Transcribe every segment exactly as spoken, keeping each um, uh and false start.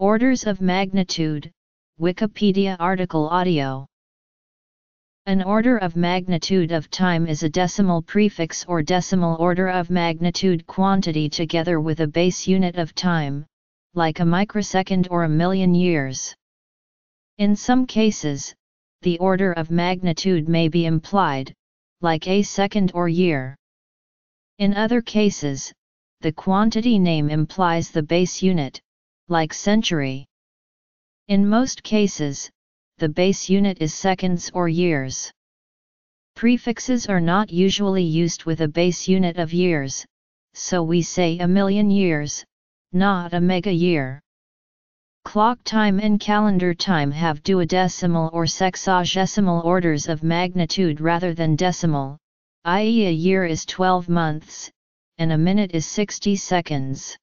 Orders of magnitude, Wikipedia article audio. An order of magnitude of time is a decimal prefix or decimal order of magnitude quantity together with a base unit of time, like a microsecond or a million years. In some cases, the order of magnitude may be implied, like a second or year. In other cases, the quantity name implies the base unit, like century. In most cases, the base unit is seconds or years. Prefixes are not usually used with a base unit of years, so we say a million years, not a mega year. Clock time and calendar time have duodecimal or sexagesimal orders of magnitude rather than decimal, that is a year is twelve months, and a minute is sixty seconds.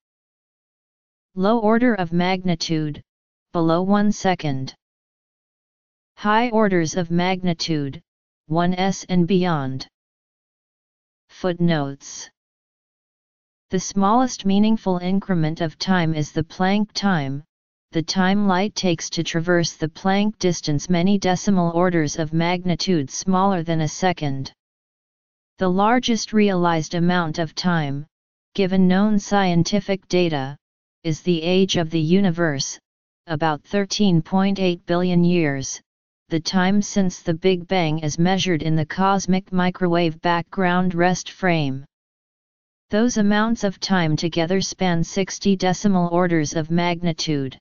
Low order of magnitude, below one second. High orders of magnitude, one second and beyond. Footnotes. The smallest meaningful increment of time is the Planck time, the time light takes to traverse the Planck distance many decimal orders of magnitude smaller than a second. The largest realized amount of time, given known scientific data, is the age of the universe, about thirteen point eight billion years. The time since the Big Bang is measured in the cosmic microwave background rest frame. Those amounts of time together span sixty decimal orders of magnitude.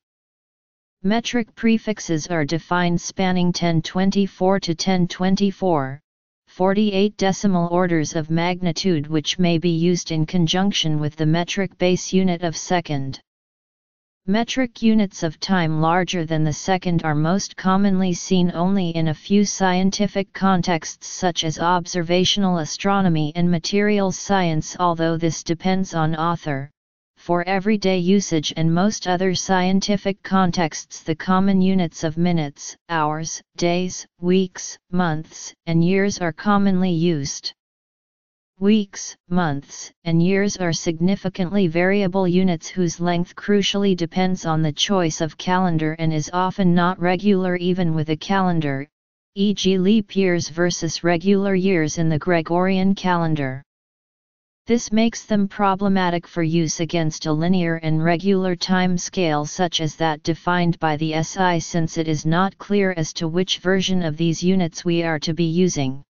Metric prefixes are defined spanning ten to the twenty-four to ten to the twenty-four, forty-eight decimal orders of magnitude, which may be used in conjunction with the metric base unit of second. Metric units of time larger than the second are most commonly seen only in a few scientific contexts such as observational astronomy and materials science, although this depends on author. For everyday usage and most other scientific contexts, the common units of minutes, hours, days, weeks, months, and years are commonly used. Weeks, months, and years are significantly variable units whose length crucially depends on the choice of calendar and is often not regular even with a calendar, for example leap years versus regular years in the Gregorian calendar. This makes them problematic for use against a linear and regular time scale such as that defined by the S I, since it is not clear as to which version of these units we are to be using.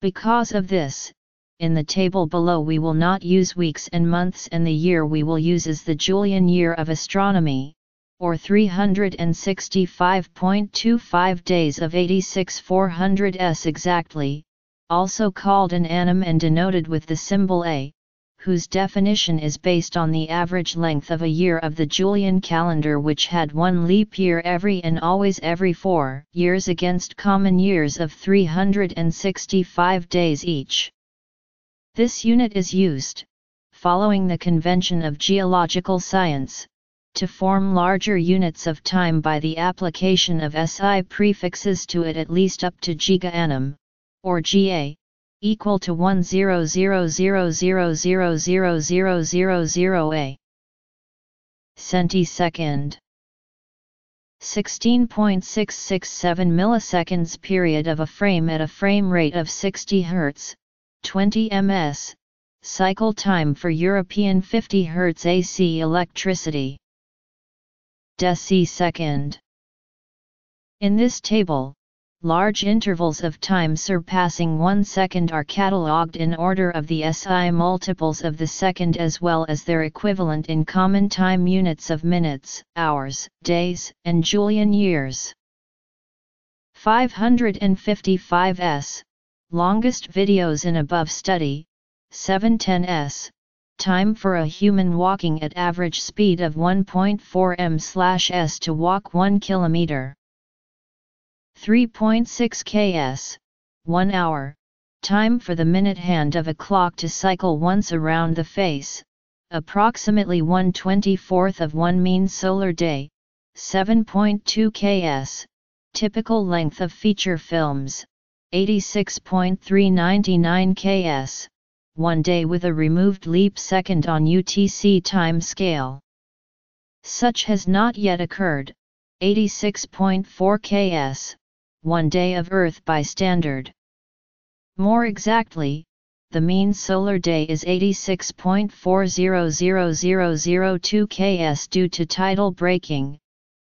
Because of this, in the table below we will not use weeks and months, and the year we will use is the Julian year of astronomy, or three hundred sixty-five point two five days of eighty-six four hundred s exactly, also called an annum and denoted with the symbol A, whose definition is based on the average length of a year of the Julian calendar, which had one leap year every and always every four years against common years of three hundred sixty-five days each. This unit is used, following the convention of geological science, to form larger units of time by the application of S I prefixes to it at least up to gigaannum, or G A, equal to one zero zero zero zero zero zero zero zero zero a. Centisecond. sixteen point six six seven milliseconds period of a frame at a frame rate of sixty hertz. twenty milliseconds, cycle time for European fifty hertz A C electricity. Decisecond. In this table, large intervals of time surpassing one second are catalogued in order of the S I multiples of the second as well as their equivalent in common time units of minutes, hours, days, and Julian years. five hundred fifty-five seconds. Longest videos in above study, seven hundred ten seconds, time for a human walking at average speed of one point four meters per second to walk one kilometer. three point six seconds, one hour, time for the minute hand of a clock to cycle once around the face, approximately one twenty-fourth of one mean solar day, seven point two seconds, typical length of feature films. eighty-six point three nine nine seconds, one day with a removed leap second on U T C time scale. Such has not yet occurred. eighty-six point four kiloseconds, one day of Earth by standard. More exactly, the mean solar day is eighty-six point four zero zero zero zero two kiloseconds due to tidal braking,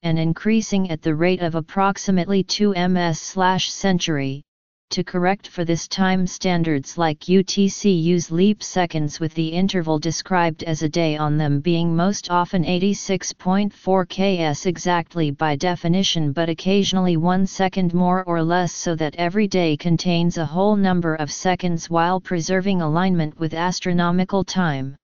and increasing at the rate of approximately two meters per century. To correct for this time, standards like U T C use leap seconds with the interval described as a day on them, being most often eighty-six point four kiloseconds exactly by definition, but occasionally one second more or less, so that every day contains a whole number of seconds while preserving alignment with astronomical time.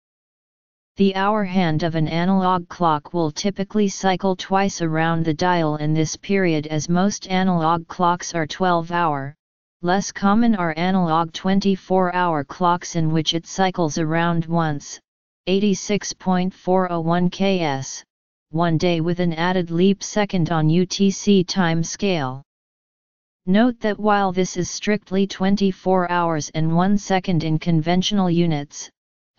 The hour hand of an analog clock will typically cycle twice around the dial in this period, as most analog clocks are twelve hour. Less common are analog twenty-four hour clocks, in which it cycles around once, eighty-six point four zero one kiloseconds, one day with an added leap second on U T C time scale. Note that while this is strictly twenty-four hours and one second in conventional units,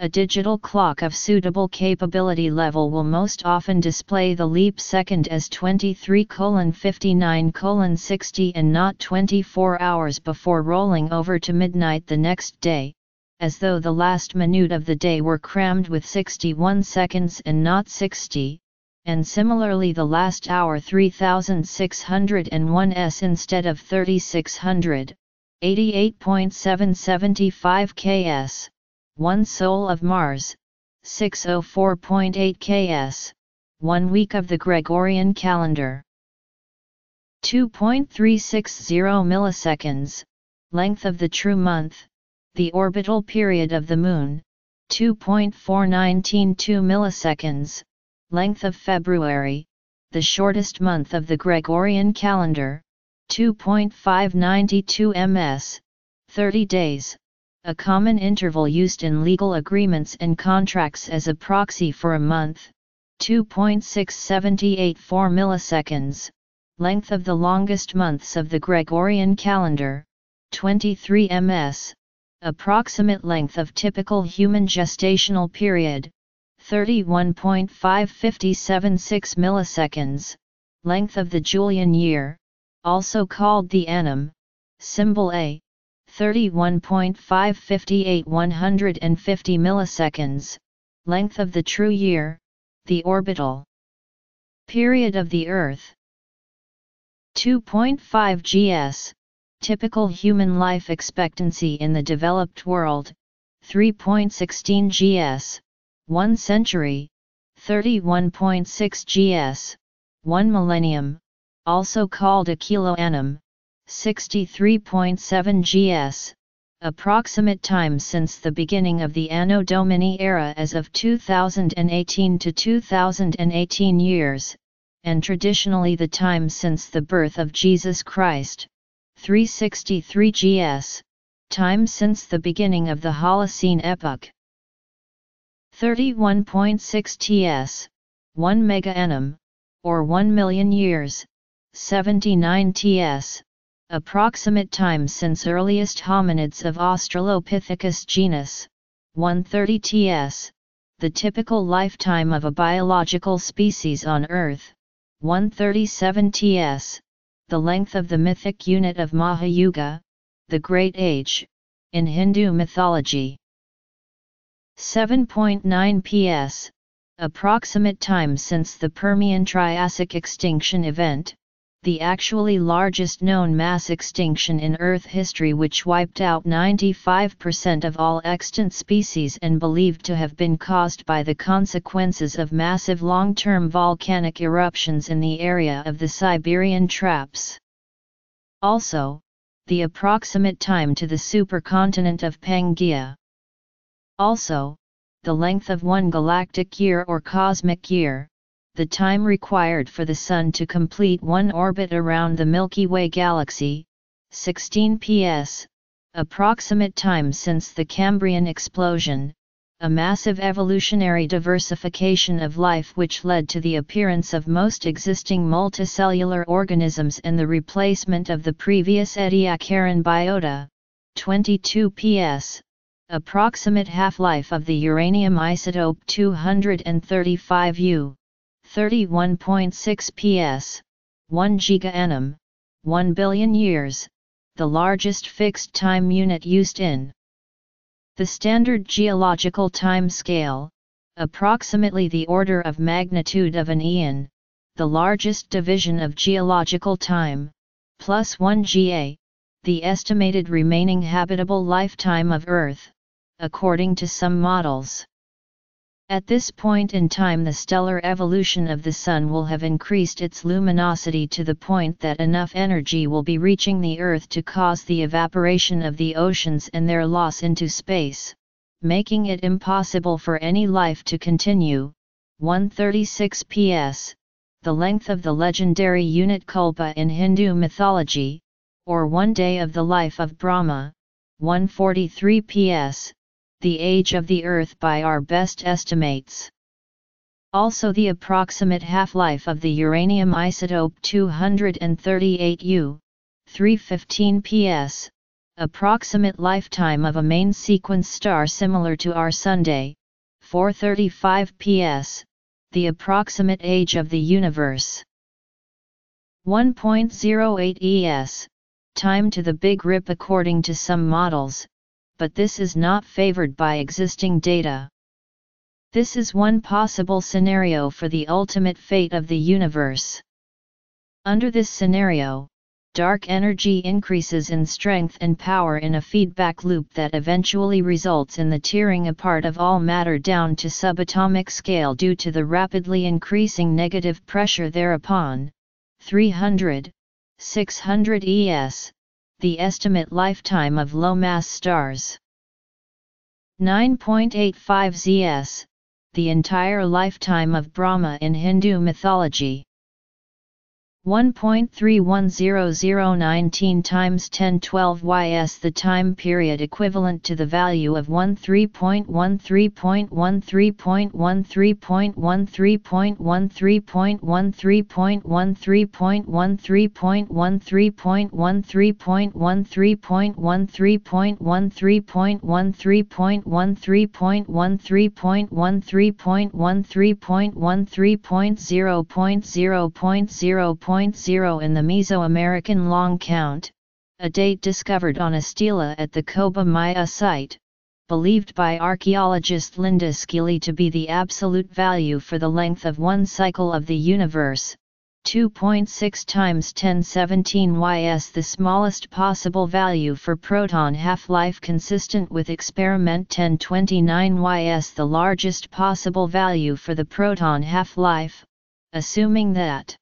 a digital clock of suitable capability level will most often display the leap second as twenty-three fifty-nine sixty and not twenty-four hours before rolling over to midnight the next day, as though the last minute of the day were crammed with sixty-one seconds and not sixty, and similarly the last hour three thousand six hundred one seconds instead of three thousand six hundred, eighty-eight point seven seven five kiloseconds. One Sol of Mars, six hundred four point eight kiloseconds, one week of the Gregorian calendar. two point three six zero milliseconds, length of the true month, the orbital period of the Moon, two point four nine two milliseconds, length of February, the shortest month of the Gregorian calendar, two point five nine two milliseconds, thirty days. A common interval used in legal agreements and contracts as a proxy for a month, two point six seven eight four milliseconds, length of the longest months of the Gregorian calendar, twenty-three meters, approximate length of typical human gestational period, thirty-one point five five seven six milliseconds, length of the Julian year, also called the annum, symbol A, thirty-one point five five eight one hundred fifty milliseconds, length of the true year, the orbital period of the Earth. two point five years, typical human life expectancy in the developed world, three point one six years, one century, thirty-one point six years, one millennium, also called a kiloannum, sixty-three point seven years, approximate time since the beginning of the Anno Domini era as of two thousand eighteen to two thousand eighteen years, and traditionally the time since the birth of Jesus Christ, three hundred sixty-three years, time since the beginning of the Holocene epoch. thirty-one point six years, one megaannum, or one million years, seventy-nine years, approximate time since earliest hominids of Australopithecus genus, one hundred thirty years, the typical lifetime of a biological species on Earth, one hundred thirty-seven years, the length of the mythic unit of Mahayuga, the Great Age, in Hindu mythology. seven point nine years, approximate time since the Permian-Triassic extinction event, the actually largest known mass extinction in Earth history, which wiped out ninety-five percent of all extant species and believed to have been caused by the consequences of massive long-term volcanic eruptions in the area of the Siberian Traps. Also, the approximate time to the supercontinent of Pangaea. Also, the length of one galactic year or cosmic year, the time required for the Sun to complete one orbit around the Milky Way galaxy, sixteen meters, approximate time since the Cambrian explosion, a massive evolutionary diversification of life which led to the appearance of most existing multicellular organisms and the replacement of the previous Ediacaran biota, twenty-two meters. Approximate half-life of the uranium isotope two hundred thirty-five U. thirty-one point six P S, one gigaannum, one billion years, the largest fixed time unit used in the standard geological time scale, approximately the order of magnitude of an eon, the largest division of geological time, plus one G A, the estimated remaining habitable lifetime of Earth, according to some models. At this point in time, the stellar evolution of the Sun will have increased its luminosity to the point that enough energy will be reaching the Earth to cause the evaporation of the oceans and their loss into space, making it impossible for any life to continue. one thirty-six P S, the length of the legendary unit Kalpa in Hindu mythology, or one day of the life of Brahma. one forty-three P S, the age of the Earth by our best estimates. Also the approximate half-life of the uranium isotope two thirty-eight U, three fifteen P S, approximate lifetime of a main-sequence star similar to our Sunday, four thirty-five P S, the approximate age of the universe. one point oh eight E S, time to the Big Rip according to some models, but this is not favored by existing data. This is one possible scenario for the ultimate fate of the universe. Under this scenario, dark energy increases in strength and power in a feedback loop that eventually results in the tearing apart of all matter down to subatomic scale due to the rapidly increasing negative pressure thereupon. three hundred, six hundred E S, the estimate lifetime of low-mass stars. nine point eight five Z S, the entire lifetime of Brahma in Hindu mythology. one point three one zero zero one nine times ten to the twelve Y S, the time period equivalent to the value of one point three one zero zero nine times ten to the twelve Y S in the Mesoamerican long count, a date discovered on a stela at the Coba Maya site, believed by archaeologist Linda Skelly to be the absolute value for the length of one cycle of the universe, two point six times ten to the seventeen Y S, the smallest possible value for proton half-life consistent with experiment ten to the twenty-nine Y S, the largest possible value for the proton half-life, assuming that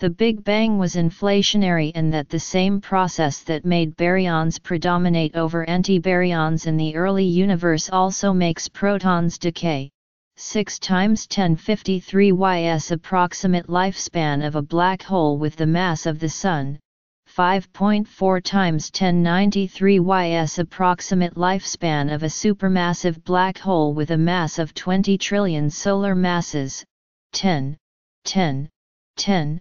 the Big Bang was inflationary and that the same process that made baryons predominate over antibaryons in the early universe also makes protons decay. six times ten to the fifty-three Y S, approximate lifespan of a black hole with the mass of the Sun. five point four times ten to the ninety-three Y S, approximate lifespan of a supermassive black hole with a mass of twenty trillion solar masses. ten, ten, ten.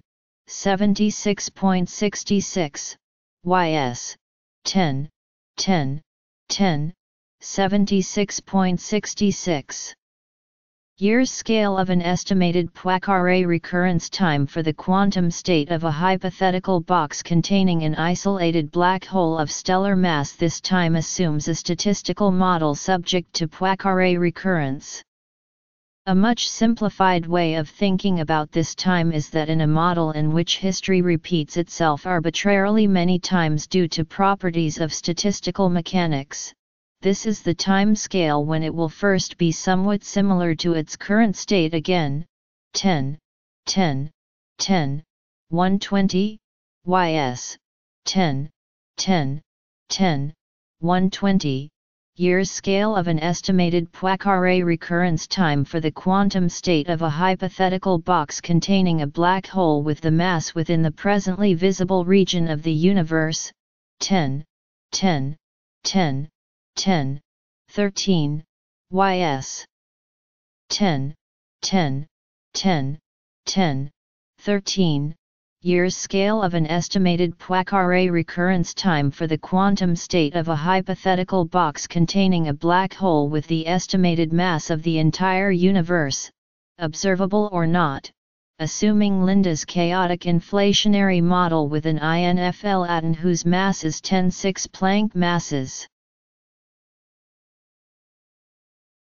seventy-six point six six Y S, ten, ten, ten, seventy-six point six six. Years scale of an estimated Poincaré recurrence time for the quantum state of a hypothetical box containing an isolated black hole of stellar mass. This time assumes a statistical model subject to Poincaré recurrence. A much simplified way of thinking about this time is that in a model in which history repeats itself arbitrarily many times due to properties of statistical mechanics, this is the time scale when it will first be somewhat similar to its current state again, ten, ten, ten, one twenty Y S, ten, ten, ten, one twenty. Years scale of an estimated Poincaré recurrence time for the quantum state of a hypothetical box containing a black hole with the mass within the presently visible region of the universe, ten, ten, ten, ten, thirteen Y S, ten, ten, ten, ten, thirteen. Years scale of an estimated Poincaré recurrence time for the quantum state of a hypothetical box containing a black hole with the estimated mass of the entire universe, observable or not, assuming Linde's chaotic inflationary model with an I N F L atom whose mass is ten to the sixth Planck masses.